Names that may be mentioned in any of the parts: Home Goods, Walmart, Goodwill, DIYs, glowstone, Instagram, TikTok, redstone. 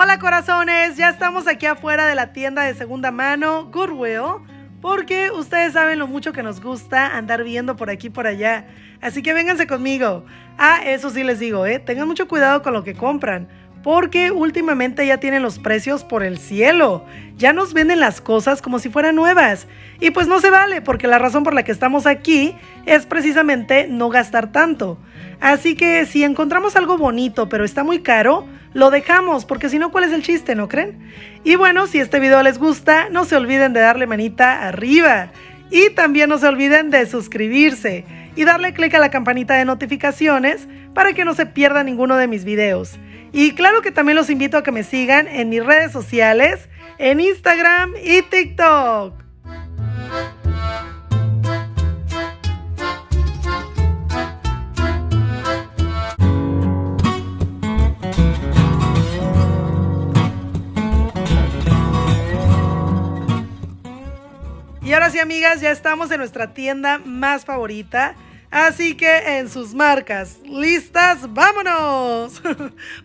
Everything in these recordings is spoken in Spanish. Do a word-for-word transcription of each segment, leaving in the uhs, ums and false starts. Hola corazones, ya estamos aquí afuera de la tienda de segunda mano Goodwill, porque ustedes saben lo mucho que nos gusta andar viendo por aquí y por allá. Así que vénganse conmigo. Ah, eso sí les digo, eh, tengan mucho cuidado con lo que compran, porque últimamente ya tienen los precios por el cielo. Ya nos venden las cosas como si fueran nuevas. Y pues no se vale, porque la razón por la que estamos aquí es precisamente no gastar tanto. Así que si encontramos algo bonito pero está muy caro, lo dejamos, porque si no, ¿cuál es el chiste, no creen? Y bueno, si este video les gusta, no se olviden de darle manita arriba. Y también no se olviden de suscribirse y darle click a la campanita de notificaciones para que no se pierda ninguno de mis videos. Y claro que también los invito a que me sigan en mis redes sociales, en Instagram y TikTok. Y ahora sí, amigas, ya estamos en nuestra tienda más favorita. Así que en sus marcas, listas, ¡vámonos!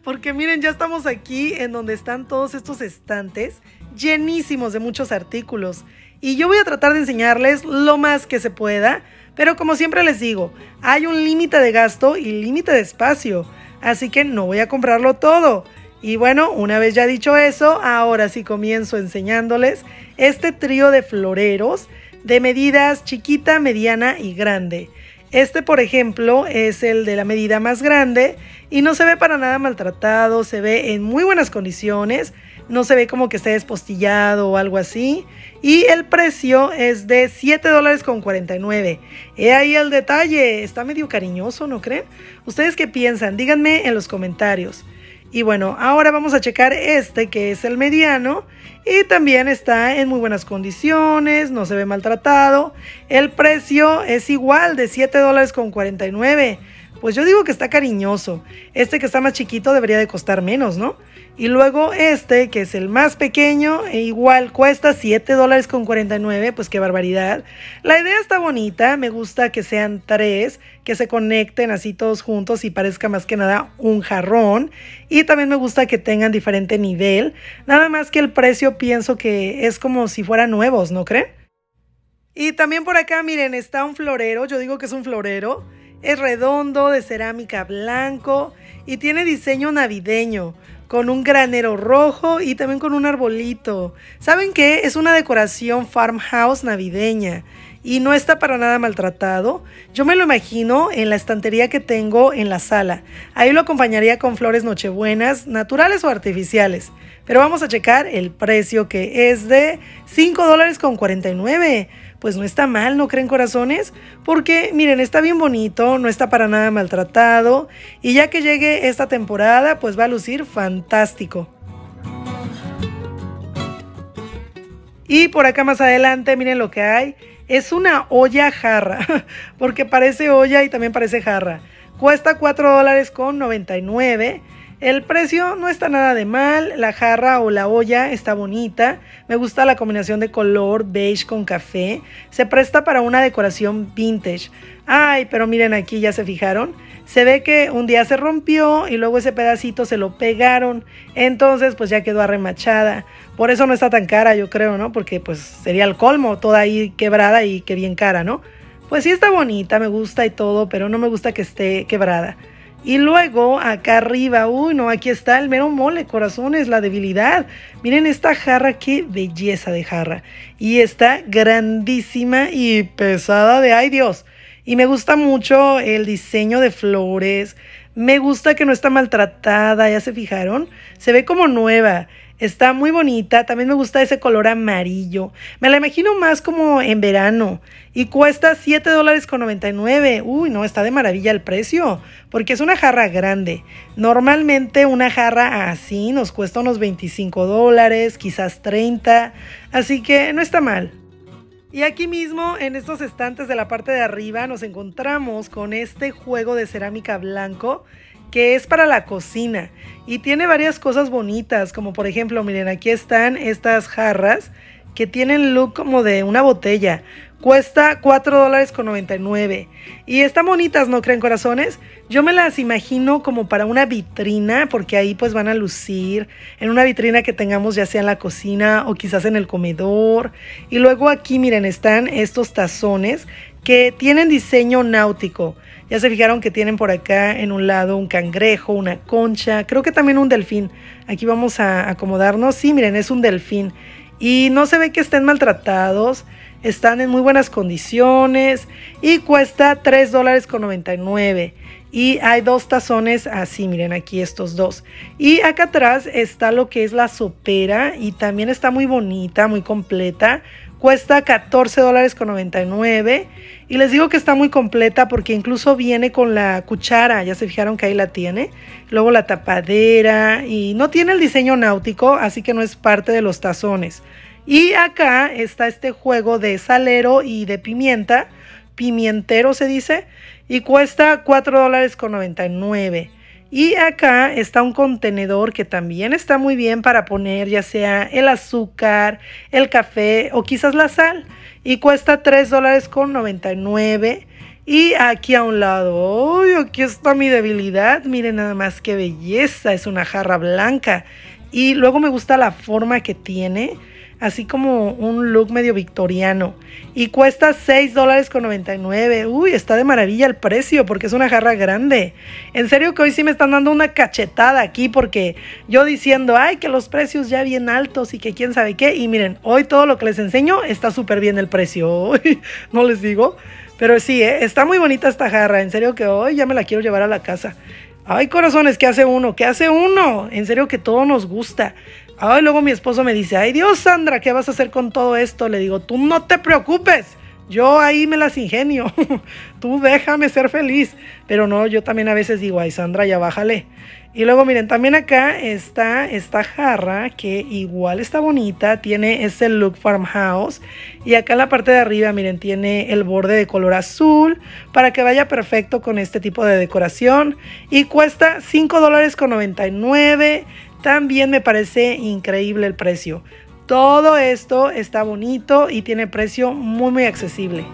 Porque miren, ya estamos aquí en donde están todos estos estantes llenísimos de muchos artículos. Y yo voy a tratar de enseñarles lo más que se pueda. Pero como siempre les digo, hay un límite de gasto y límite de espacio. Así que no voy a comprarlo todo. Y bueno, una vez ya dicho eso, ahora sí comienzo enseñándoles este trío de floreros de medidas chiquita, mediana y grande. Este, por ejemplo, es el de la medida más grande y no se ve para nada maltratado, se ve en muy buenas condiciones, no se ve como que esté despostillado o algo así. Y el precio es de siete dólares con cuarenta y nueve. He ahí el detalle, está medio cariñoso, ¿no creen? ¿Ustedes qué piensan? Díganme en los comentarios. Y bueno, ahora vamos a checar este que es el mediano y también está en muy buenas condiciones, no se ve maltratado. El precio es igual, de siete dólares con cuarenta y nueve. Pues yo digo que está cariñoso. Este que está más chiquito debería de costar menos, ¿no? Y luego este que es el más pequeño, e igual cuesta siete dólares con cuarenta y nueve, pues qué barbaridad. La idea está bonita, me gusta que sean tres, que se conecten así todos juntos y parezca más que nada un jarrón. Y también me gusta que tengan diferente nivel, nada más que el precio pienso que es como si fueran nuevos, ¿no creen? Y también por acá, miren, está un florero, yo digo que es un florero. Es redondo, de cerámica blanco y tiene diseño navideño, con un granero rojo y también con un arbolito. ¿Saben qué? Es una decoración farmhouse navideña y no está para nada maltratado. Yo me lo imagino en la estantería que tengo en la sala. Ahí lo acompañaría con flores nochebuenas, naturales o artificiales. Pero vamos a checar el precio, que es de cinco dólares con cuarenta y nueve. Pues no está mal, ¿no creen, corazones? Porque miren, está bien bonito, no está para nada maltratado y ya que llegue esta temporada, pues va a lucir fantástico. Y por acá más adelante, miren lo que hay. Es una olla jarra, porque parece olla y también parece jarra. Cuesta cuatro dólares con noventa y nueve. El precio no está nada de mal, la jarra o la olla está bonita, me gusta la combinación de color beige con café, se presta para una decoración vintage. Ay, pero miren aquí, ¿ya se fijaron? Se ve que un día se rompió y luego ese pedacito se lo pegaron, entonces pues ya quedó arremachada. Por eso no está tan cara, yo creo, ¿no? Porque pues sería el colmo, toda ahí quebrada y que bien cara, ¿no? Pues sí está bonita, me gusta y todo, pero no me gusta que esté quebrada. Y luego acá arriba, uy no, aquí está el mero mole, corazones, la debilidad. Miren esta jarra, qué belleza de jarra. Y está grandísima y pesada de ay Dios. Y me gusta mucho el diseño de flores, me gusta que no está maltratada, ¿ya se fijaron? Se ve como nueva. Está muy bonita, también me gusta ese color amarillo. Me la imagino más como en verano. Y cuesta siete dólares con noventa y nueve. Uy, no, está de maravilla el precio, porque es una jarra grande. Normalmente una jarra así nos cuesta unos veinticinco dólares, quizás treinta. Así que no está mal. Y aquí mismo, en estos estantes de la parte de arriba, nos encontramos con este juego de cerámica blanco, que es para la cocina y tiene varias cosas bonitas, como por ejemplo, miren, aquí están estas jarras que tienen look como de una botella. Cuesta cuatro dólares con noventa y nueve. Y están bonitas, ¿no creen, corazones? Yo me las imagino como para una vitrina, porque ahí pues van a lucir en una vitrina que tengamos ya sea en la cocina o quizás en el comedor. Y luego aquí, miren, están estos tazones que tienen diseño náutico. Ya se fijaron que tienen por acá en un lado un cangrejo, una concha, creo que también un delfín. Aquí vamos a acomodarnos. Sí, miren, es un delfín. Y no se ve que estén maltratados, están en muy buenas condiciones y cuesta tres dólares con noventa y nueve. Y hay dos tazones así, miren aquí estos dos. Y acá atrás está lo que es la sopera y también está muy bonita, muy completa. Cuesta catorce dólares con noventa y nueve y les digo que está muy completa porque incluso viene con la cuchara, ya se fijaron que ahí la tiene, luego la tapadera y no tiene el diseño náutico, así que no es parte de los tazones. Y acá está este juego de salero y de pimienta, pimientero se dice, y cuesta cuatro dólares con noventa y nueve. Y acá está un contenedor que también está muy bien para poner ya sea el azúcar, el café o quizás la sal. Y cuesta tres dólares con noventa y nueve. Y aquí a un lado, ¡ay, aquí está mi debilidad! Miren nada más qué belleza, es una jarra blanca. Y luego me gusta la forma que tiene, así como un look medio victoriano. Y cuesta seis dólares con noventa y nueve. Uy, está de maravilla el precio porque es una jarra grande. En serio que hoy sí me están dando una cachetada aquí porque yo diciendo, ay, que los precios ya bien altos y que quién sabe qué. Y miren, hoy todo lo que les enseño está súper bien el precio. No les digo. Pero sí, ¿eh? Está muy bonita esta jarra. En serio que hoy ya me la quiero llevar a la casa. Ay, corazones, ¿qué hace uno? ¿Qué hace uno? En serio que todo nos gusta. Ay, luego mi esposo me dice, ay Dios, Sandra, ¿qué vas a hacer con todo esto? Le digo, tú no te preocupes, yo ahí me las ingenio, tú déjame ser feliz. Pero no, yo también a veces digo, ay Sandra, ya bájale. Y luego miren, también acá está esta jarra que igual está bonita, tiene ese look farmhouse. Y acá en la parte de arriba, miren, tiene el borde de color azul para que vaya perfecto con este tipo de decoración. Y cuesta cinco dólares con noventa y nueve. También me parece increíble el precio. Todo esto está bonito y tiene precio muy muy accesible.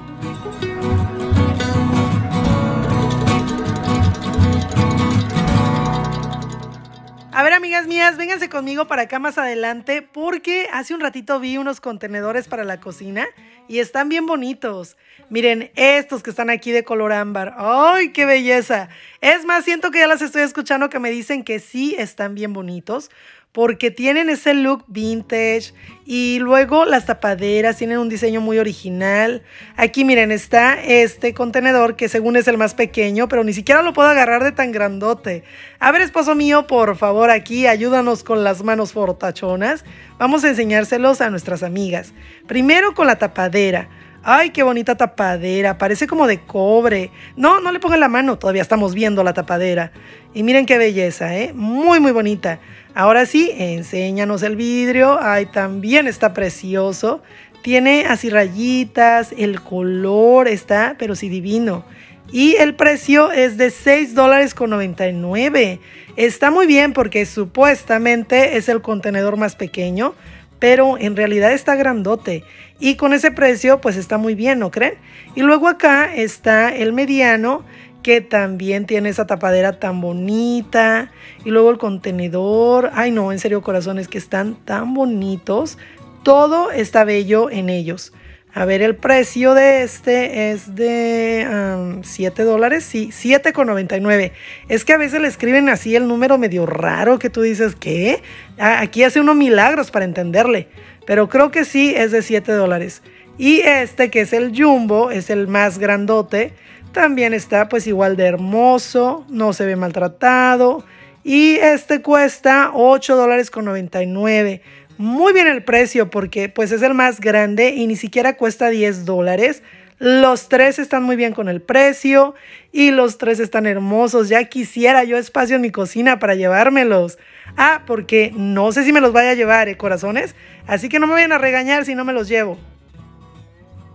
A ver, amigas mías, vénganse conmigo para acá más adelante porque hace un ratito vi unos contenedores para la cocina y están bien bonitos. Miren, estos que están aquí de color ámbar. ¡Ay, qué belleza! Es más, siento que ya las estoy escuchando que me dicen que sí están bien bonitos porque tienen ese look vintage y luego las tapaderas tienen un diseño muy original. Aquí, miren, está este contenedor que según es el más pequeño, pero ni siquiera lo puedo agarrar de tan grandote. A ver, esposo mío, por favor, aquí ayúdanos con las manos fortachonas. Vamos a enseñárselos a nuestras amigas. Primero con la tapadera. Ay, qué bonita tapadera, parece como de cobre. No, no le pongan la mano, todavía estamos viendo la tapadera. Y miren qué belleza, ¿eh? Muy, muy bonita. Ahora sí, enséñanos el vidrio. Ay, también está precioso. Tiene así rayitas, el color está, pero sí divino. Y el precio es de seis dólares con noventa y nueve. Está muy bien porque supuestamente es el contenedor más pequeño, pero en realidad está grandote. Y con ese precio pues está muy bien, ¿no creen? Y luego acá está el mediano, que también tiene esa tapadera tan bonita. Y luego el contenedor. Ay no, en serio, corazones, que están tan bonitos. Todo está bello en ellos. A ver, el precio de este es de um, siete dólares, sí, siete con noventa y nueve. Es que a veces le escriben así el número medio raro que tú dices, ¿qué? Ah, aquí hace unos milagros para entenderle, pero creo que sí es de siete dólares. Y este, que es el jumbo, es el más grandote, también está pues igual de hermoso, no se ve maltratado. Y este cuesta ocho dólares con noventa y nueve. Muy bien el precio porque pues es el más grande y ni siquiera cuesta diez dólares. Los tres están muy bien con el precio y los tres están hermosos. Ya quisiera yo espacio en mi cocina para llevármelos. Ah, porque no sé si me los vaya a llevar, ¿eh, corazones? Así que no me vayan a regañar si no me los llevo.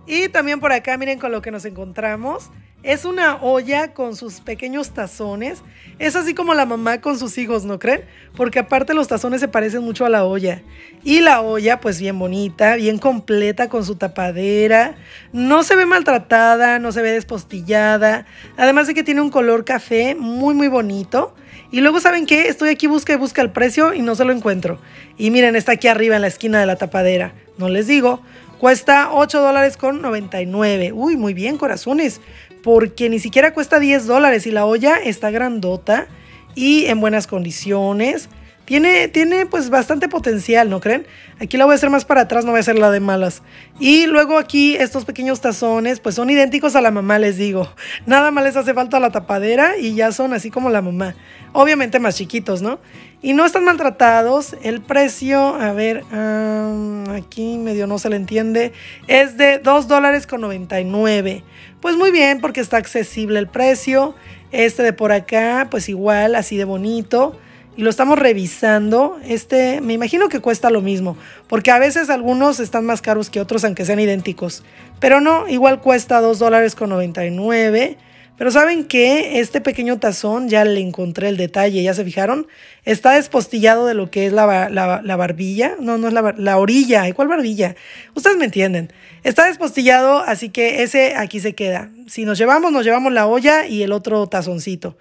Y también por acá miren con lo que nos encontramos. Es una olla con sus pequeños tazones. Es así como la mamá con sus hijos, ¿no creen? Porque aparte los tazones se parecen mucho a la olla. Y la olla, pues bien bonita, bien completa con su tapadera. No se ve maltratada, no se ve despostillada. Además de que tiene un color café muy, muy bonito. Y luego, ¿saben qué? Estoy aquí busca y busca el precio y no se lo encuentro. Y miren, está aquí arriba en la esquina de la tapadera. No les digo. Cuesta ocho dólares con noventa y nueve. Uy, muy bien, corazones. Porque ni siquiera cuesta diez dólares y la olla está grandota y en buenas condiciones. Tiene, tiene pues bastante potencial, ¿no creen? Aquí la voy a hacer más para atrás, no voy a hacer la de malas. Y luego aquí estos pequeños tazones pues son idénticos a la mamá, les digo. Nada más les hace falta la tapadera y ya son así como la mamá. Obviamente más chiquitos, ¿no? Y no están maltratados. El precio, a ver, um, aquí medio no se le entiende. Es de dos dólares con noventa y nueve. Pues muy bien, porque está accesible el precio. Este de por acá, pues igual, así de bonito. Y lo estamos revisando. Este, me imagino que cuesta lo mismo, porque a veces algunos están más caros que otros, aunque sean idénticos. Pero no, igual cuesta dos dólares con noventa y nueve. Pero ¿saben qué? Este pequeño tazón, ya le encontré el detalle, ¿ya se fijaron? Está despostillado de lo que es la, la, la barbilla. No, no es la, la orilla. ¿Cuál barbilla? Ustedes me entienden. Está despostillado, así que ese aquí se queda. Si nos llevamos, nos llevamos la olla y el otro tazoncito.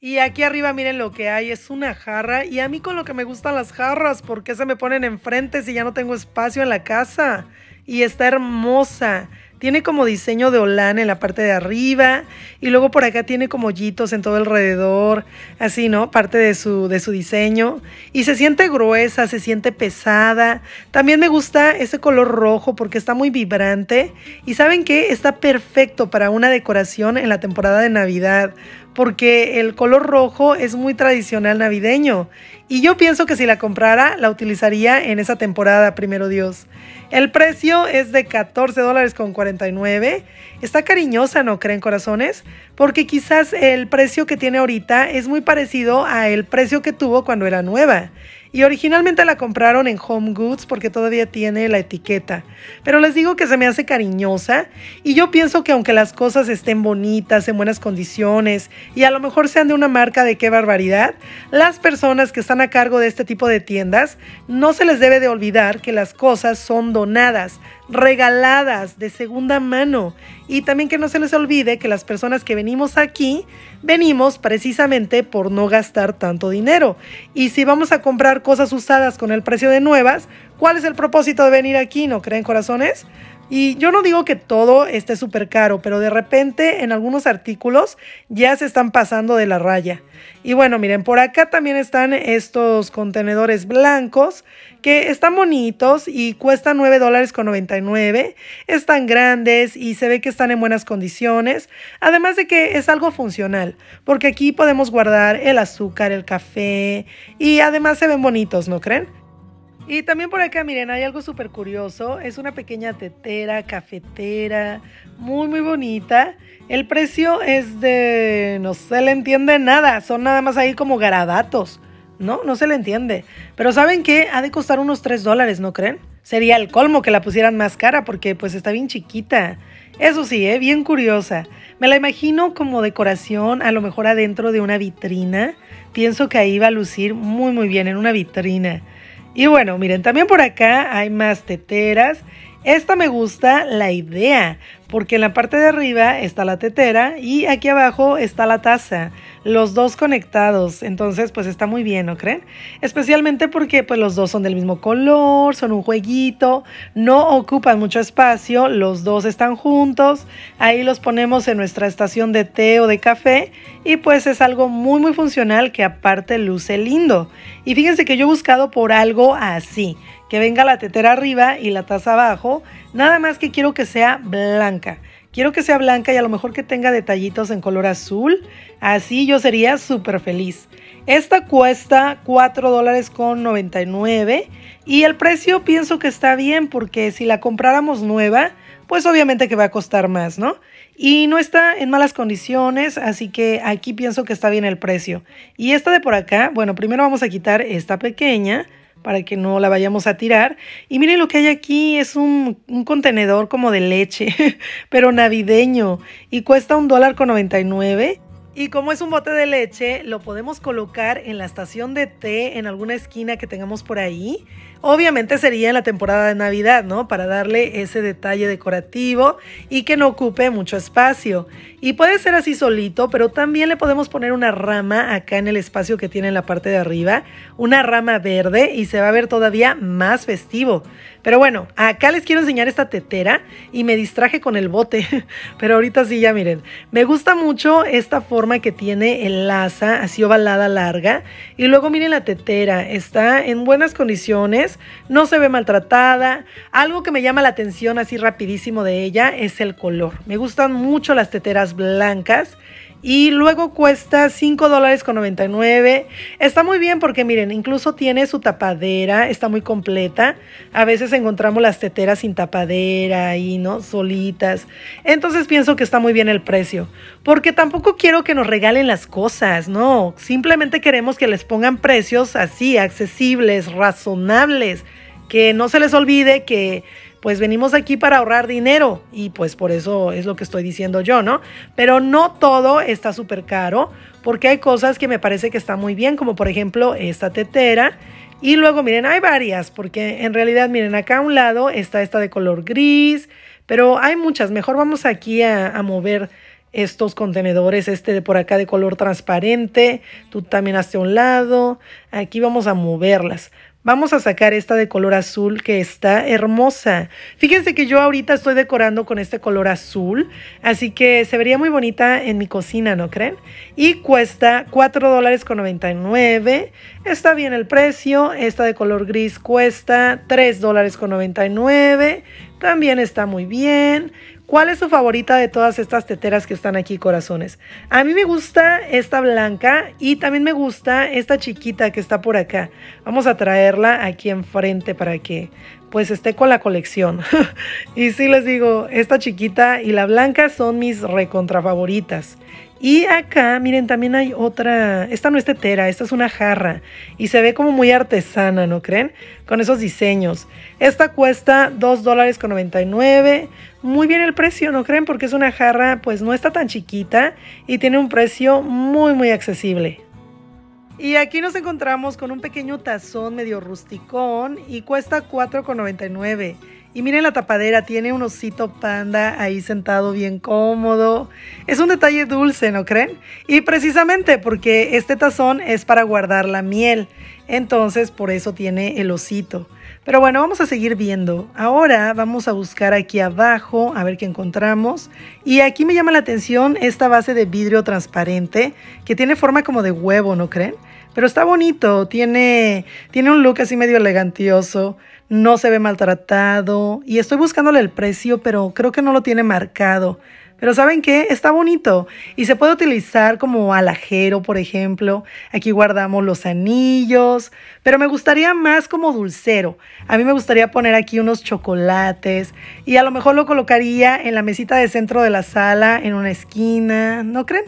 Y aquí arriba miren lo que hay, es una jarra, y a mí con lo que me gustan las jarras, porque se me ponen enfrente si ya no tengo espacio en la casa. Y está hermosa, tiene como diseño de olán en la parte de arriba y luego por acá tiene como hoyitos en todo alrededor, así, ¿no? Parte de su, de su diseño, y se siente gruesa, se siente pesada. También me gusta ese color rojo porque está muy vibrante y ¿saben qué? Está perfecto para una decoración en la temporada de Navidad. Porque el color rojo es muy tradicional navideño. Y yo pienso que si la comprara, la utilizaría en esa temporada, primero Dios. El precio es de catorce dólares con cuarenta y nueve. Está cariñosa, ¿no creen, corazones? Porque quizás el precio que tiene ahorita es muy parecido al precio que tuvo cuando era nueva. Y originalmente la compraron en Home Goods porque todavía tiene la etiqueta. Pero les digo que se me hace cariñosa. Y yo pienso que aunque las cosas estén bonitas, en buenas condiciones, y a lo mejor sean de una marca de qué barbaridad, las personas que están a cargo de este tipo de tiendas, no se les debe de olvidar que las cosas son donadas, regaladas, de segunda mano. Y también que no se les olvide que las personas que venimos aquí, venimos precisamente por no gastar tanto dinero. Y si vamos a comprar cosas usadas con el precio de nuevas, ¿cuál es el propósito de venir aquí? ¿No creen, corazones? Y yo no digo que todo esté súper caro, pero de repente en algunos artículos ya se están pasando de la raya. Y bueno, miren, por acá también están estos contenedores blancos que están bonitos y cuestan nueve dólares con noventa y nueve. Están grandes y se ve que están en buenas condiciones. Además de que es algo funcional, porque aquí podemos guardar el azúcar, el café y además se ven bonitos, ¿no creen? Y también por acá, miren, hay algo súper curioso. Es una pequeña tetera, cafetera, muy, muy bonita. El precio es de... no se le entiende nada. Son nada más ahí como garabatos, ¿no? No se le entiende. Pero ¿saben qué? Ha de costar unos tres dólares, ¿no creen? Sería el colmo que la pusieran más cara porque pues está bien chiquita. Eso sí, ¿eh? Bien curiosa. Me la imagino como decoración, a lo mejor adentro de una vitrina. Pienso que ahí va a lucir muy, muy bien en una vitrina. Y bueno, miren, también por acá hay más teteras. Esta me gusta la idea, porque en la parte de arriba está la tetera y aquí abajo está la taza, los dos conectados. Entonces, pues está muy bien, ¿no creen? Especialmente porque pues los dos son del mismo color, son un jueguito, no ocupan mucho espacio, los dos están juntos. Ahí los ponemos en nuestra estación de té o de café y pues es algo muy, muy funcional que aparte luce lindo. Y fíjense que yo he buscado por algo así, que venga la tetera arriba y la taza abajo, nada más que quiero que sea blanca. Quiero que sea blanca y a lo mejor que tenga detallitos en color azul. Así yo sería súper feliz. Esta cuesta cuatro dólares con noventa y nueve y el precio pienso que está bien porque si la compráramos nueva, pues obviamente que va a costar más, ¿no? Y no está en malas condiciones, así que aquí pienso que está bien el precio. Y esta de por acá, bueno, primero vamos a quitar esta pequeña para que no la vayamos a tirar. Y miren lo que hay aquí, es un, un contenedor como de leche, pero navideño, y cuesta un dólar con noventa y nueve. Y como es un bote de leche, lo podemos colocar en la estación de té, en alguna esquina que tengamos por ahí. Obviamente sería en la temporada de Navidad, ¿no? Para darle ese detalle decorativo y que no ocupe mucho espacio. Y puede ser así solito, pero también le podemos poner una rama acá en el espacio que tiene en la parte de arriba. Una rama verde y se va a ver todavía más festivo. Pero bueno, acá les quiero enseñar esta tetera y me distraje con el bote. Pero ahorita sí, ya miren. Me gusta mucho esta forma que tiene el asa así ovalada larga, y luego miren la tetera, está en buenas condiciones, no se ve maltratada. Algo que me llama la atención así rapidísimo de ella es el color. Me gustan mucho las teteras blancas. Y luego cuesta cinco dólares con noventa y nueve. Está muy bien porque miren, incluso tiene su tapadera, está muy completa. A veces encontramos las teteras sin tapadera y no, solitas. Entonces pienso que está muy bien el precio, porque tampoco quiero que nos regalen las cosas, no. Simplemente queremos que les pongan precios así, accesibles, razonables. Que no se les olvide que pues venimos aquí para ahorrar dinero, y pues por eso es lo que estoy diciendo yo, ¿no? Pero no todo está súper caro, porque hay cosas que me parece que está muy bien, como por ejemplo esta tetera. Y luego miren, hay varias, porque en realidad miren, acá a un lado está esta de color gris, pero hay muchas. Mejor vamos aquí a, a mover estos contenedores, este de por acá de color transparente, tú también hazte a un lado, aquí vamos a moverlas. Vamos a sacar esta de color azul que está hermosa. Fíjense que yo ahorita estoy decorando con este color azul, así que se vería muy bonita en mi cocina, ¿no creen? Y cuesta cuatro dólares con noventa y nueve. Está bien el precio. Esta de color gris cuesta tres dólares con noventa y nueve. También está muy bien. ¿Cuál es su favorita de todas estas teteras que están aquí, corazones? A mí me gusta esta blanca y también me gusta esta chiquita que está por acá. Vamos a traerla aquí enfrente para que pues esté con la colección. Y sí les digo, esta chiquita y la blanca son mis recontra favoritas. Y acá, miren, también hay otra. Esta no es tetera, esta es una jarra. Y se ve como muy artesana, ¿no creen? Con esos diseños. Esta cuesta dos dólares con noventa y nueve. Muy bien el precio, ¿no creen? Porque es una jarra, pues no está tan chiquita. Y tiene un precio muy, muy accesible. Y aquí nos encontramos con un pequeño tazón medio rusticón y cuesta cuatro dólares con noventa y nueve. Y miren la tapadera, tiene un osito panda ahí sentado bien cómodo. Es un detalle dulce, ¿no creen? Y precisamente porque este tazón es para guardar la miel, entonces por eso tiene el osito. Pero bueno, vamos a seguir viendo. Ahora vamos a buscar aquí abajo a ver qué encontramos. Y aquí me llama la atención esta base de vidrio transparente que tiene forma como de huevo, ¿no creen? Pero está bonito, tiene, tiene un look así medio elegantioso, no se ve maltratado. Y estoy buscándole el precio, pero creo que no lo tiene marcado. Pero ¿saben qué? Está bonito y se puede utilizar como alhajero, por ejemplo. Aquí guardamos los anillos, pero me gustaría más como dulcero. A mí me gustaría poner aquí unos chocolates y a lo mejor lo colocaría en la mesita de centro de la sala, en una esquina, ¿no creen?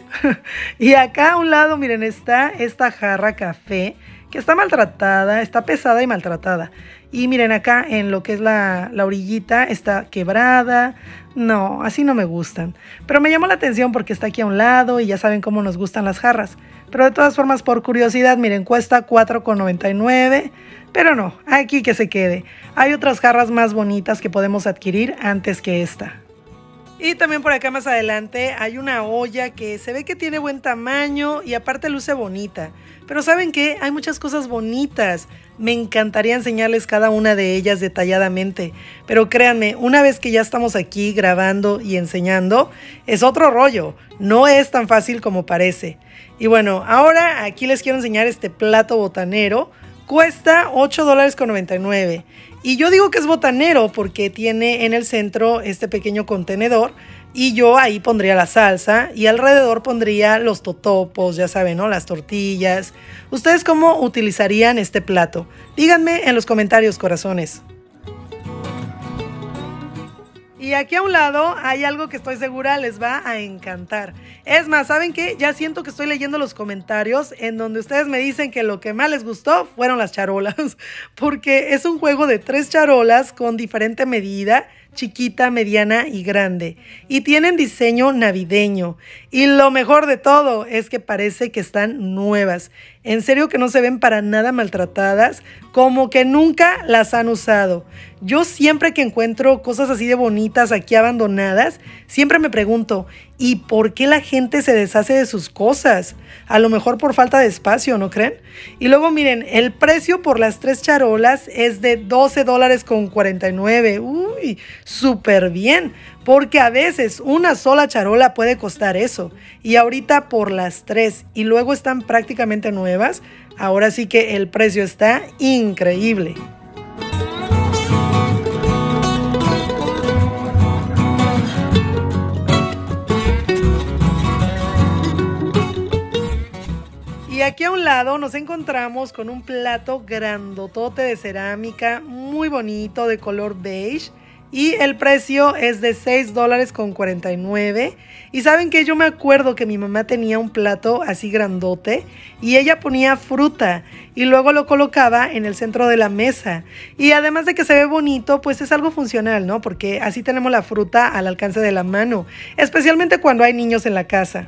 Y acá a un lado, miren, está esta jarra café que está maltratada, está pesada y maltratada. Y miren acá en lo que es la, la orillita está quebrada. No, así no me gustan. Pero me llamó la atención porque está aquí a un lado y ya saben cómo nos gustan las jarras. Pero de todas formas, por curiosidad, miren, cuesta cuatro dólares con noventa y nueve. Pero no, aquí que se quede. Hay otras jarras más bonitas que podemos adquirir antes que esta. Y también por acá más adelante hay una olla que se ve que tiene buen tamaño y aparte luce bonita. Pero ¿saben qué? Hay muchas cosas bonitas. Me encantaría enseñarles cada una de ellas detalladamente. Pero créanme, una vez que ya estamos aquí grabando y enseñando, es otro rollo. No es tan fácil como parece. Y bueno, ahora aquí les quiero enseñar este plato botanero. Cuesta ocho dólares con noventa y nueve. Y yo digo que es botanero porque tiene en el centro este pequeño contenedor y yo ahí pondría la salsa y alrededor pondría los totopos, ya saben, ¿no? Las tortillas. ¿Ustedes cómo utilizarían este plato? Díganme en los comentarios, corazones. Y aquí a un lado hay algo que estoy segura les va a encantar. Es más, ¿saben qué? Ya siento que estoy leyendo los comentarios en donde ustedes me dicen que lo que más les gustó fueron las charolas, porque es un juego de tres charolas con diferente medida, chiquita, mediana y grande, y tienen diseño navideño. Y lo mejor de todo es que parece que están nuevas. En serio que no se ven para nada maltratadas, como que nunca las han usado. Yo siempre que encuentro cosas así de bonitas aquí abandonadas, siempre me pregunto, ¿y por qué la gente se deshace de sus cosas? A lo mejor por falta de espacio, ¿no creen? Y luego miren, el precio por las tres charolas es de doce dólares con cuarenta y nueve. Uy, súper bien, porque a veces una sola charola puede costar eso. Y ahorita por las tres, y luego están prácticamente nuevas, ahora sí que el precio está increíble. Y aquí a un lado nos encontramos con un plato grandotote de cerámica, muy bonito, de color beige. Y el precio es de seis dólares con cuarenta y nueve. Y saben que yo me acuerdo que mi mamá tenía un plato así grandote y ella ponía fruta y luego lo colocaba en el centro de la mesa. Y además de que se ve bonito, pues es algo funcional, ¿no? Porque así tenemos la fruta al alcance de la mano, especialmente cuando hay niños en la casa.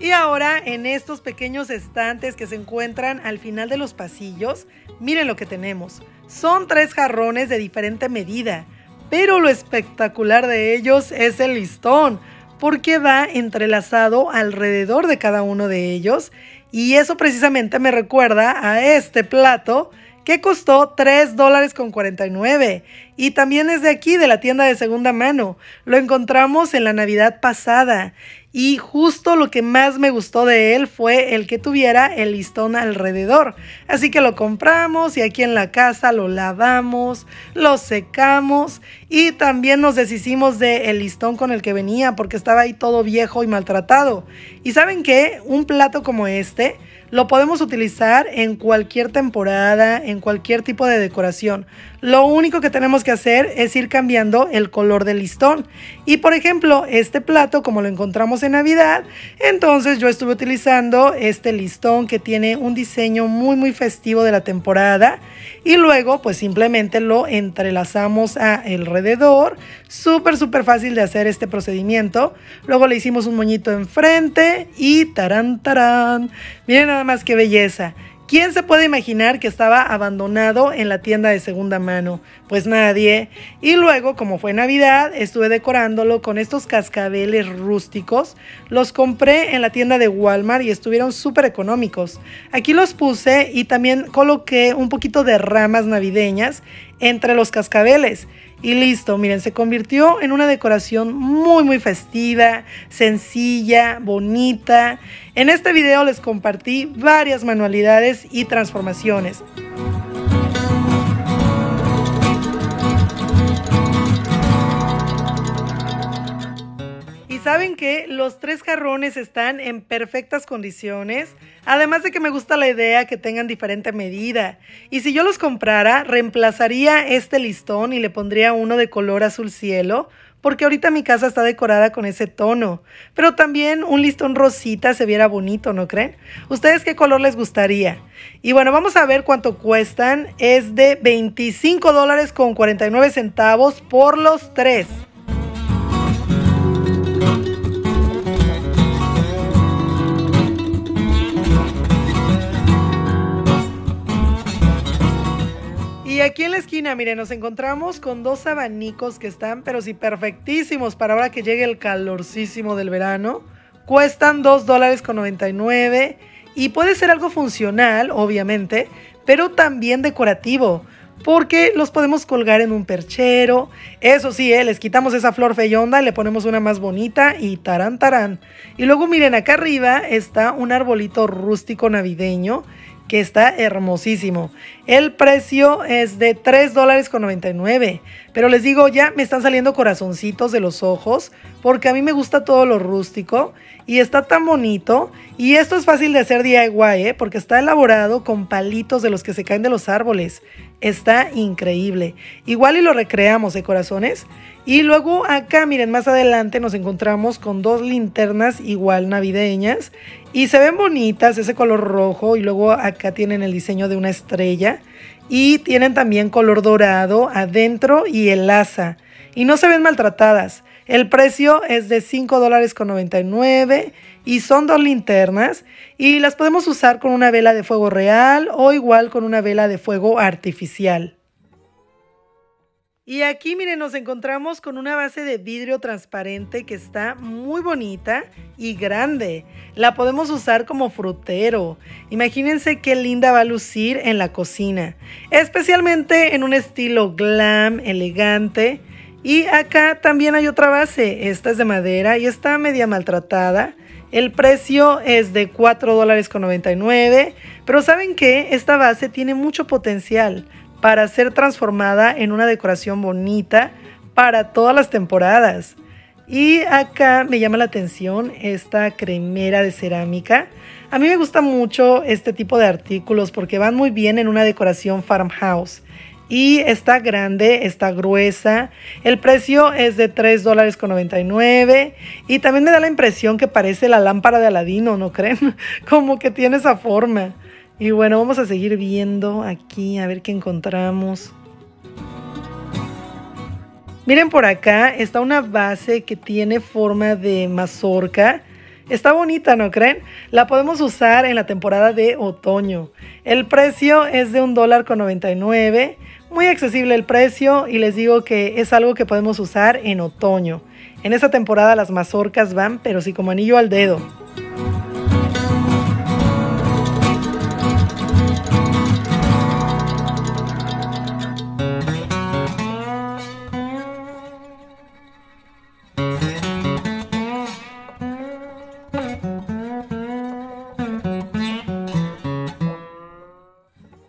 Y ahora en estos pequeños estantes que se encuentran al final de los pasillos, miren lo que tenemos. Son tres jarrones de diferente medida, pero lo espectacular de ellos es el listón, porque va entrelazado alrededor de cada uno de ellos. Y eso precisamente me recuerda a este plato que costó tres dólares con cuarenta y nueve. Y también es de aquí, de la tienda de segunda mano. Lo encontramos en la Navidad pasada. Y justo lo que más me gustó de él fue el que tuviera el listón alrededor. Así que lo compramos y aquí en la casa lo lavamos, lo secamos y también nos deshicimos del listón con el que venía porque estaba ahí todo viejo y maltratado. ¿Y saben qué? Un plato como este lo podemos utilizar en cualquier temporada, en cualquier tipo de decoración. Lo único que tenemos que hacer es ir cambiando el color del listón. Y por ejemplo, este plato, como lo encontramos en Navidad, entonces yo estuve utilizando este listón que tiene un diseño muy muy festivo de la temporada y luego pues simplemente lo entrelazamos a alrededor. Súper súper fácil de hacer este procedimiento. Luego le hicimos un moñito enfrente y tarán tarán, miren nada más qué belleza. ¿Quién se puede imaginar que estaba abandonado en la tienda de segunda mano? Pues nadie. Y luego, como fue Navidad, estuve decorándolo con estos cascabeles rústicos. Los compré en la tienda de Walmart y estuvieron súper económicos. Aquí los puse y también coloqué un poquito de ramas navideñas entre los cascabeles. Y listo, miren, se convirtió en una decoración muy muy festiva, sencilla, bonita. En este video les compartí varias manualidades y transformaciones. ¿Saben que los tres jarrones están en perfectas condiciones? Además de que me gusta la idea que tengan diferente medida. Y si yo los comprara, reemplazaría este listón y le pondría uno de color azul cielo, porque ahorita mi casa está decorada con ese tono. Pero también un listón rosita se viera bonito, ¿no creen? ¿Ustedes qué color les gustaría? Y bueno, vamos a ver cuánto cuestan. Es de veinticinco dólares con cuarenta y nueve centavos por los tres. Y aquí en la esquina, miren, nos encontramos con dos abanicos que están, pero sí, perfectísimos para ahora que llegue el calorcísimo del verano. Cuestan dos dólares con noventa y nueve y puede ser algo funcional, obviamente, pero también decorativo, porque los podemos colgar en un perchero. Eso sí, ¿eh? Les quitamos esa flor feyonda y le ponemos una más bonita y tarán, tarán. Y luego miren, acá arriba está un arbolito rústico navideño que está hermosísimo. El precio es de tres dólares con noventa y nueve, pero les digo, ya me están saliendo corazoncitos de los ojos porque a mí me gusta todo lo rústico y está tan bonito. Y esto es fácil de hacer D I Y, ¿eh? Porque está elaborado con palitos de los que se caen de los árboles. Está increíble. Igual y lo recreamos, ¿eh, corazones? Y luego acá, miren, más adelante nos encontramos con dos linternas igual navideñas. Y se ven bonitas, ese color rojo. Y luego acá tienen el diseño de una estrella. Y tienen también color dorado adentro y el asa. Y no se ven maltratadas. El precio es de cinco dólares con noventa y nueve y son dos linternas y las podemos usar con una vela de fuego real o igual con una vela de fuego artificial. Y aquí, miren, nos encontramos con una base de vidrio transparente que está muy bonita y grande. La podemos usar como frutero. Imagínense qué linda va a lucir en la cocina, especialmente en un estilo glam, elegante. Y acá también hay otra base, esta es de madera y está media maltratada. El precio es de cuatro dólares con noventa y nueve, pero ¿saben qué? Esta base tiene mucho potencial para ser transformada en una decoración bonita para todas las temporadas. Y acá me llama la atención esta cremera de cerámica. A mí me gusta mucho este tipo de artículos porque van muy bien en una decoración farmhouse. Y está grande, está gruesa. El precio es de tres dólares con noventa y nueve. Y también me da la impresión que parece la lámpara de Aladino, ¿no creen? Como que tiene esa forma. Y bueno, vamos a seguir viendo aquí a ver qué encontramos. Miren, por acá está una base que tiene forma de mazorca. Está bonita, ¿no creen? La podemos usar en la temporada de otoño. El precio es de un dólar con noventa y nueve. Muy accesible el precio y les digo que es algo que podemos usar en otoño. En esta temporada las mazorcas van, pero sí como anillo al dedo.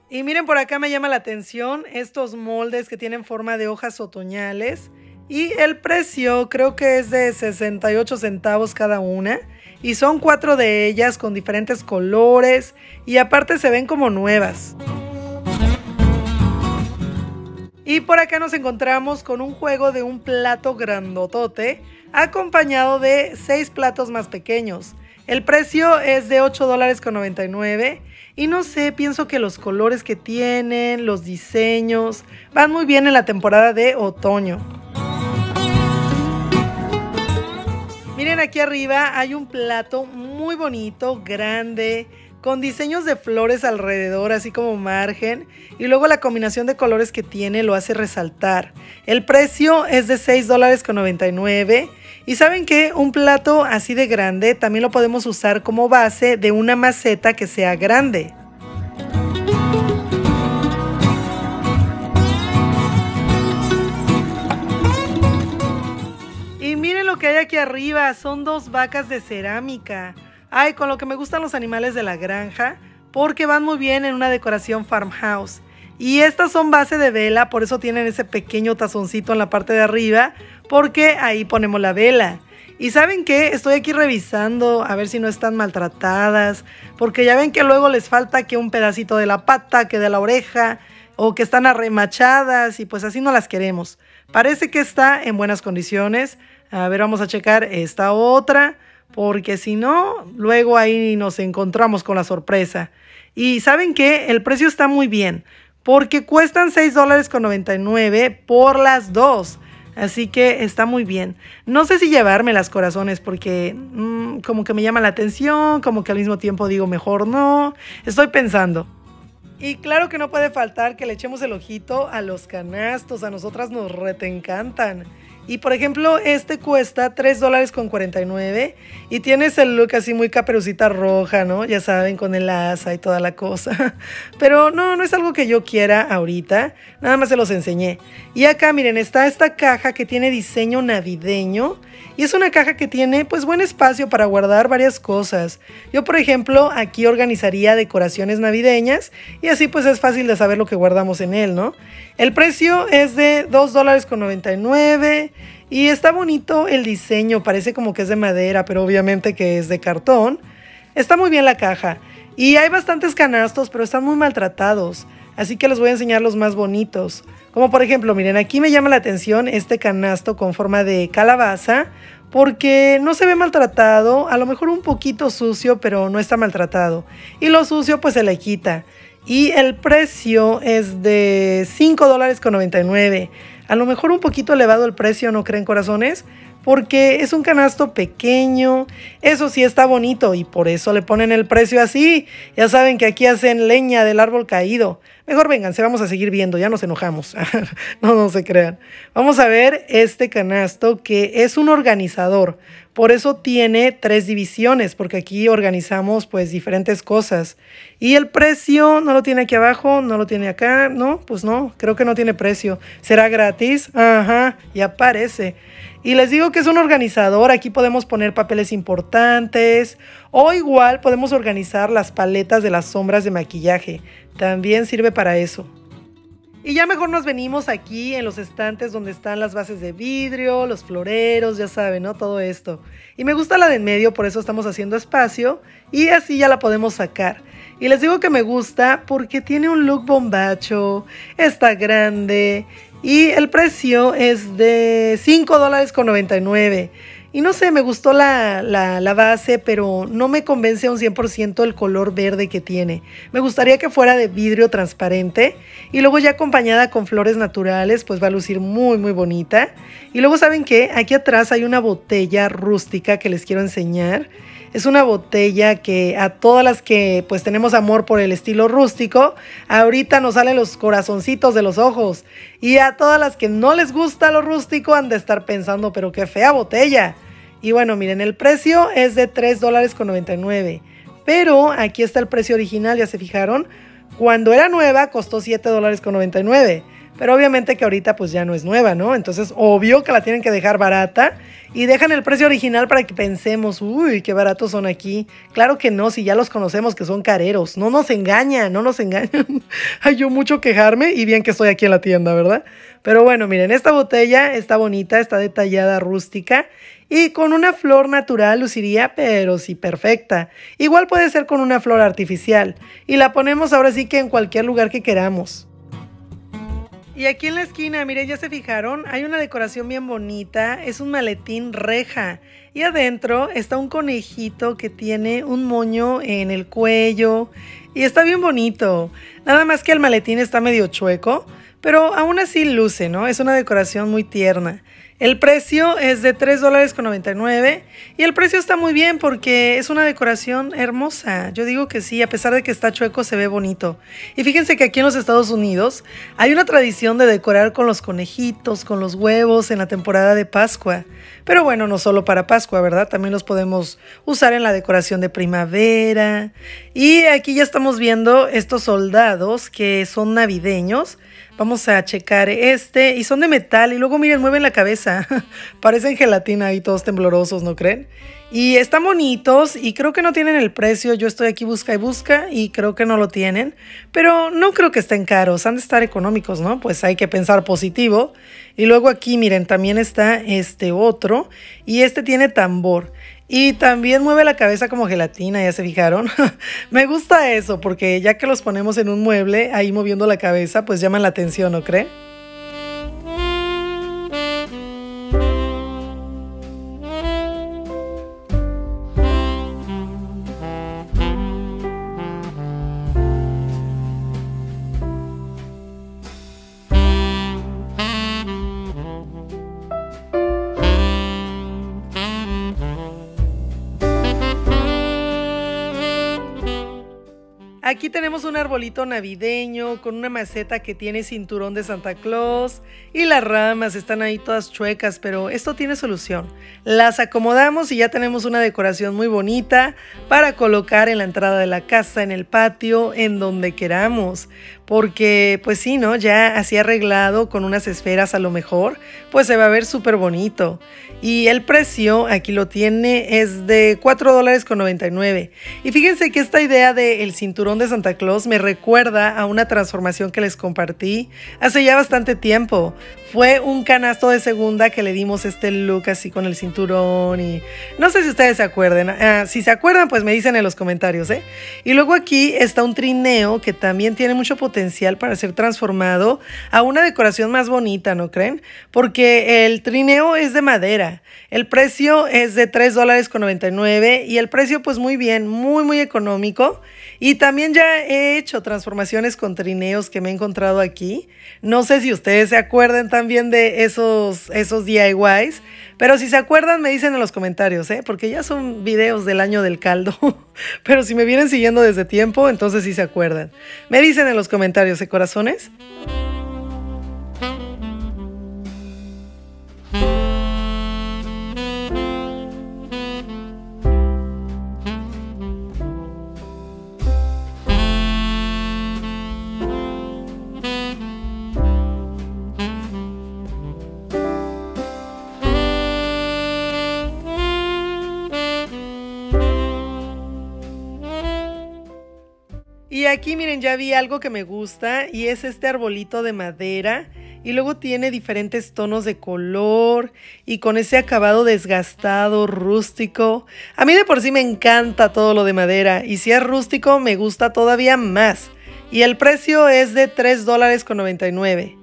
Y miren, por acá me llama la atención estos moldes que tienen forma de hojas otoñales y el precio creo que es de sesenta y ocho centavos cada una y son cuatro de ellas con diferentes colores y aparte se ven como nuevas. Y por acá nos encontramos con un juego de un plato grandotote acompañado de seis platos más pequeños. El precio es de ocho dólares con noventa y nueve y no sé, pienso que los colores que tienen, los diseños, van muy bien en la temporada de otoño. Miren, aquí arriba hay un plato muy bonito, grande, con diseños de flores alrededor, así como margen, y luego la combinación de colores que tiene lo hace resaltar. El precio es de seis dólares con noventa y nueve. Y ¿saben qué? Un plato así de grande también lo podemos usar como base de una maceta que sea grande. Y miren lo que hay aquí arriba, son dos vacas de cerámica. Ay, con lo que me gustan los animales de la granja, porque van muy bien en una decoración farmhouse. Y estas son base de vela, por eso tienen ese pequeño tazoncito en la parte de arriba, porque ahí ponemos la vela. Y ¿saben qué? Estoy aquí revisando a ver si no están maltratadas, porque ya ven que luego les falta que un pedacito de la pata, que de la oreja, o que están arremachadas y pues así no las queremos. Parece que está en buenas condiciones. A ver, vamos a checar esta otra, porque si no, luego ahí nos encontramos con la sorpresa. Y ¿saben qué? El precio está muy bien, porque cuestan seis dólares con noventa y nueve por las dos. Así que está muy bien. No sé si llevarme las, corazones, porque mmm, como que me llama la atención, como que al mismo tiempo digo mejor no. Estoy pensando. Y claro que no puede faltar que le echemos el ojito a los canastos. A nosotras nos rete encantan. Y por ejemplo, este cuesta tres dólares con cuarenta y nueve y tienes el look así muy Caperucita Roja, ¿no? Ya saben, con el asa y toda la cosa. Pero no, no es algo que yo quiera ahorita, nada más se los enseñé. Y acá, miren, está esta caja que tiene diseño navideño y es una caja que tiene pues buen espacio para guardar varias cosas. Yo, por ejemplo, aquí organizaría decoraciones navideñas y así pues es fácil de saber lo que guardamos en él, ¿no? El precio es de dos dólares con noventa y nueve. Y está bonito el diseño, parece como que es de madera, pero obviamente que es de cartón. Está muy bien la caja. Y hay bastantes canastos, pero están muy maltratados. Así que les voy a enseñar los más bonitos. Como por ejemplo, miren, aquí me llama la atención este canasto con forma de calabaza, porque no se ve maltratado, a lo mejor un poquito sucio, pero no está maltratado. Y lo sucio pues se le quita. Y el precio es de cinco dólares con noventa y nueve. A lo mejor un poquito elevado el precio, ¿no creen, corazones? Porque es un canasto pequeño. Eso sí está bonito y por eso le ponen el precio así. Ya saben que aquí hacen leña del árbol caído. Mejor vénganse, vamos a seguir viendo, ya nos enojamos. No, no se crean. Vamos a ver este canasto que es un organizador. Por eso tiene tres divisiones, porque aquí organizamos pues diferentes cosas. Y el precio no lo tiene aquí abajo, no lo tiene acá. No, pues no, creo que no tiene precio. ¿Será gratis? Ajá, ya parece. Y les digo que es un organizador, aquí podemos poner papeles importantes o igual podemos organizar las paletas de las sombras de maquillaje, también sirve para eso. Y ya mejor nos venimos aquí en los estantes donde están las bases de vidrio, los floreros, ya saben, ¿no? Todo esto. Y me gusta la de en medio, por eso estamos haciendo espacio y así ya la podemos sacar. Y les digo que me gusta porque tiene un look bombacho, está grande. Y el precio es de cinco dólares con noventa y nueve. Y no sé, me gustó la, la, la base, pero no me convence a un cien por ciento el color verde que tiene. Me gustaría que fuera de vidrio transparente. Y luego ya acompañada con flores naturales, pues va a lucir muy, muy bonita. Y luego, ¿saben qué? Aquí atrás hay una botella rústica que les quiero enseñar. Es una botella que a todas las que pues tenemos amor por el estilo rústico, ahorita nos salen los corazoncitos de los ojos. Y a todas las que no les gusta lo rústico han de estar pensando, pero qué fea botella. Y bueno, miren, el precio es de tres dólares con noventa y nueve. Pero aquí está el precio original, ya se fijaron. Cuando era nueva costó siete dólares con noventa y nueve. Pero obviamente que ahorita pues ya no es nueva, ¿no? Entonces obvio que la tienen que dejar barata y dejan el precio original para que pensemos, uy, qué baratos son aquí. Claro que no, si ya los conocemos que son careros. No nos engañan, no nos engañan. Hay yo mucho quejarme y bien que estoy aquí en la tienda, ¿verdad? Pero bueno, miren, esta botella está bonita, está detallada, rústica. Y con una flor natural luciría, pero sí perfecta. Igual puede ser con una flor artificial. Y la ponemos ahora sí que en cualquier lugar que queramos. Y aquí en la esquina, miren, ya se fijaron, hay una decoración bien bonita, es un maletín reja. Y adentro está un conejito que tiene un moño en el cuello y está bien bonito. Nada más que el maletín está medio chueco, pero aún así luce, ¿no? Es una decoración muy tierna. El precio es de tres dólares con noventa y nueve y el precio está muy bien porque es una decoración hermosa. Yo digo que sí, a pesar de que está chueco se ve bonito. Y fíjense que aquí en los Estados Unidos hay una tradición de decorar con los conejitos, con los huevos en la temporada de Pascua. Pero bueno, no solo para Pascua, ¿verdad? También los podemos usar en la decoración de primavera. Y aquí ya estamos viendo estos soldados que son navideños. Vamos a checar este, y son de metal, y luego miren, mueven la cabeza, parecen gelatina y todos temblorosos, ¿no creen? Y están bonitos, y creo que no tienen el precio, yo estoy aquí busca y busca, y creo que no lo tienen, pero no creo que estén caros, han de estar económicos, ¿no? Pues hay que pensar positivo. Y luego aquí, miren, también está este otro, y este tiene tambor. Y también mueve la cabeza como gelatina, ¿ya se fijaron? Me gusta eso, porque ya que los ponemos en un mueble, ahí moviendo la cabeza, pues llaman la atención, ¿no creen? Aquí tenemos un arbolito navideño con una maceta que tiene cinturón de Santa Claus y las ramas están ahí todas chuecas, pero esto tiene solución. Las acomodamos y ya tenemos una decoración muy bonita para colocar en la entrada de la casa, en el patio, en donde queramos. Porque pues sí, ¿no? Ya así arreglado con unas esferas a lo mejor, pues se va a ver súper bonito. Y el precio, aquí lo tiene, es de cuatro dólares con noventa y nueve. Y fíjense que esta idea del cinturón corazón de Santa Claus me recuerda a una transformación que les compartí hace ya bastante tiempo. Fue un canasto de segunda que le dimos este look así con el cinturón y no sé si ustedes se acuerden. Uh, si se acuerdan, pues me dicen en los comentarios, ¿eh? Y luego aquí está un trineo que también tiene mucho potencial para ser transformado a una decoración más bonita, ¿no creen? Porque el trineo es de madera. El precio es de tres dólares con noventa y nueve y el precio pues muy bien, muy muy económico. Y también ya he hecho transformaciones con trineos que me he encontrado aquí. No sé si ustedes se acuerdan también de esos, esos D I Ys, pero si se acuerdan me dicen en los comentarios, ¿eh? Porque ya son videos del año del caldo, pero si me vienen siguiendo desde tiempo, entonces sí se acuerdan. Me dicen en los comentarios, ¿eh, corazones? Y aquí miren, ya vi algo que me gusta y es este arbolito de madera y luego tiene diferentes tonos de color y con ese acabado desgastado, rústico. A mí de por sí me encanta todo lo de madera y si es rústico me gusta todavía más. Y el precio es de tres dólares con noventa y nueve.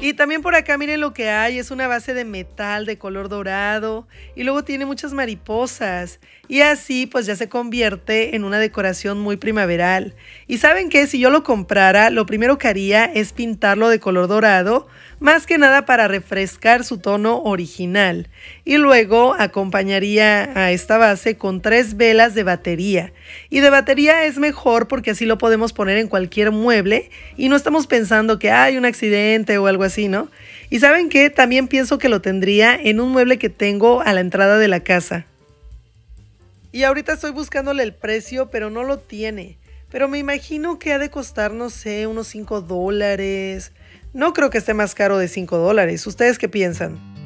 Y también por acá miren lo que hay, es una base de metal de color dorado y luego tiene muchas mariposas y así pues ya se convierte en una decoración muy primaveral. Y saben que si yo lo comprara, lo primero que haría es pintarlo de color dorado, más que nada para refrescar su tono original, y luego acompañaría a esta base con tres velas de batería. Y de batería es mejor porque así lo podemos poner en cualquier mueble y no estamos pensando que hay un accidente o algo así, ¿no? Y ¿saben qué? También pienso que lo tendría en un mueble que tengo a la entrada de la casa. Y ahorita estoy buscándole el precio, pero no lo tiene. Pero me imagino que ha de costar, no sé, unos cinco dólares. No creo que esté más caro de cinco dólares. ¿Ustedes qué piensan?